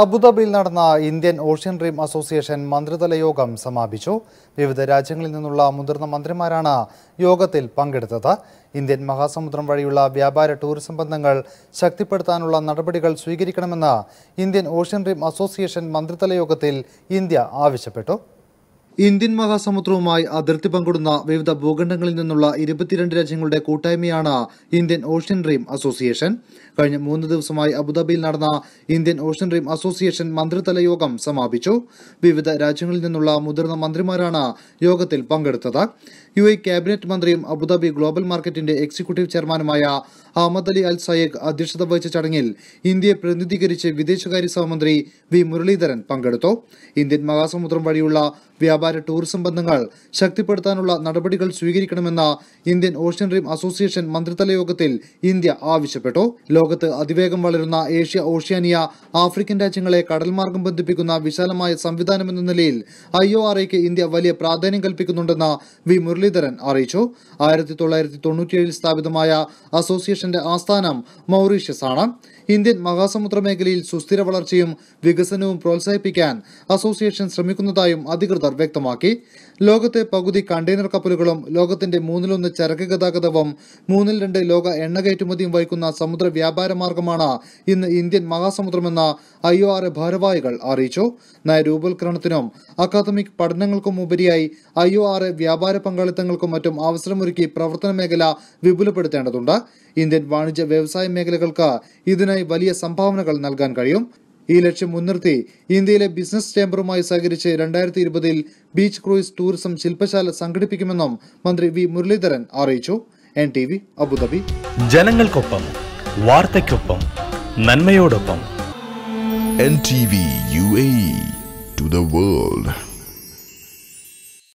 അബുദബിയിൽ നടന്ന Indian Ocean Rim Association മന്ത്രിതല യോഗം സമാപിച്ചു. വിവിധ രാജ്യങ്ങളിൽ നിന്നുള്ള മുതിർന്ന മന്ത്രിമാരാണ് യോഗത്തിൽ പങ്കെടുത്തത്. ഇന്ത്യൻ മഹാസമുദ്രം വഴിയുള്ള വ്യാപാര ടൂറിസം ബന്ധങ്ങൾ ശക്തിപ്പെടുത്താനുള്ള നടപടികൾ സ്വീകരിക്കണമെന്ന് ഇന്ത്യൻ ഓഷ്യൻ റീം അസോസിയേഷൻ മന്ത്രിതല യോഗത്തിൽ ഇന്ത്യ ആവശ്യപ്പെട്ടു. ഇന്ത്യൻ മഹാസമുദ്രവുമായി അതിർത്തി പങ്കിടുന്ന വിവിധ ഭൂഖണ്ഡങ്ങളിൽ നിന്നുള്ള 22 രാജ്യങ്ങളുടെ കൂട്ടായ്മയാണ് ഇന്ത്യൻ ഓഷ്യൻ റീം അസോസിയേഷൻ. കഴിഞ്ഞ 3 ദിവസമായി അബുദാബിയിൽ നടന്ന ഇന്ത്യൻ ഓഷ്യൻ റീം അസോസിയേഷൻ മന്ത്രിതല യോഗം സമാപിച്ചു. വിവിധ രാജ്യങ്ങളിൽ നിന്നുള്ള മുതിർന്ന മന്ത്രിമാരാണ് യോഗത്തിൽ പങ്കെടുത്തത്. UAE ക്യാബിനറ്റ് മന്ത്രിയും അബുദാബി ഗ്ലോബൽ മാർക്കറ്റിന്റെ എക്സിക്യൂട്ടീവ് ചെയർമാനുമായ അഹമ്മദ് അലി അൽ സയ്യദ് അധ്യക്ഷത വഹിച്ച ചടങ്ങിൽ ഇന്ത്യയെ പ്രതിനിധീകരിച്ച് വിദേശകാര്യ സഹമന്ത്രി വി മുരളീധരൻ പങ്കെടുത്തു. ഇന്ത്യൻ മഹാസമുദ്രം വഴിയുള്ള വ്യാപാര ടൂറിസം ബന്ധങ്ങൾ ശക്തിപ്പെടുത്താനുള്ള നടപടികൾ സ്വീകരിക്കണമെന്ന ഇന്ത്യൻ ഓഷ്യൻ റീം അസോസിയേഷൻ മന്ത്രിതല യോഗത്തിൽ ഇന്ത്യ ആവശ്യപ്പെട്ടു. ലോകത്ത് അതിവേഗം വളരുന്ന ഏഷ്യ, ഓഷ്യാനിയ, ആഫ്രിക്കൻ രാജ്യങ്ങളെ കടൽമാർഗം ബന്ധിപ്പിക്കുന്ന വിശാലമായ സംവിധാനമെന്ന നിലയിൽ IORAക്ക് ഇന്ത്യ വലിയ പ്രാധാന്യം കൽപ്പിക്കുന്നുണ്ടെന്ന് വി മുരളീധരൻ അറിയിച്ചു. 1997-ൽ സ്ഥാപിതമായ അസോസിയേഷന്റെ ആസ്ഥാനം മൗറീഷ്യസ് ആണ്. ഇന്ത്യൻ മഹാസമുദ്ര മേഖലയിൽ സുസ്ഥിര വളർച്ചയും വികസനവും പ്രോത്സാഹിപ്പിക്കാൻ അസോസിയേഷൻ ശ്രമിക്കുന്നതായും അധികൃതർ വ്യക്തമാക്കി. ലോകത്തെ പകുതി കണ്ടെയ്നർ കപ്പലുകളും ലോകത്തിന്റെ 1/3 ചരക്ക് ഗതാഗതവും 2/3 ലോക എണ്ണ കയറ്റുമതിയും വഹിക്കുന്ന സമുദ്ര വ്യാപാര മാർഗമാണ് ഇന്ന് ഇന്ത്യൻ മഹാസമുദ്രമെന്ന് IORA ഭാരവാഹികൾ അറിയിച്ചു. നയരൂപവൽക്കരണത്തിനും അക്കാദമിക് പഠനങ്ങൾക്കും ഉപരിയായി IORA വ്യാപാര പങ്കാളിത്തങ്ങൾക്കും മറ്റും അവസരമൊരുക്കി പ്രവർത്തന മേഖല വിപുലപ്പെടുത്തേണ്ടതുണ്ട്. ഇന്ത്യൻ വാണിജ്യ വ്യവസായ മേഖലകൾക്ക് ഇതിനായി വലിയ സംഭാവനകൾ നൽകാൻ കഴിയും. ഈ ലക്ഷ്യം മുൻനിർത്തി ഇന്ത്യയിലെ ബിസിനസ് ചേംബറുമായി സഹകരിച്ച് 2020-ൽ ബീച്ച് ക്രൂയിസ് ടൂറിസം ശില്പശാല സംഘടിപ്പിക്കുമെന്നും മന്ത്രി വി മുരളീധരൻ അറിയിച്ചു. NTV Abu Dhabi. ജനങ്ങൾക്കൊപ്പം, വാർത്തയ്ക്കൊപ്പം, നന്മയോടൊപ്പം. NTV UAE to the world.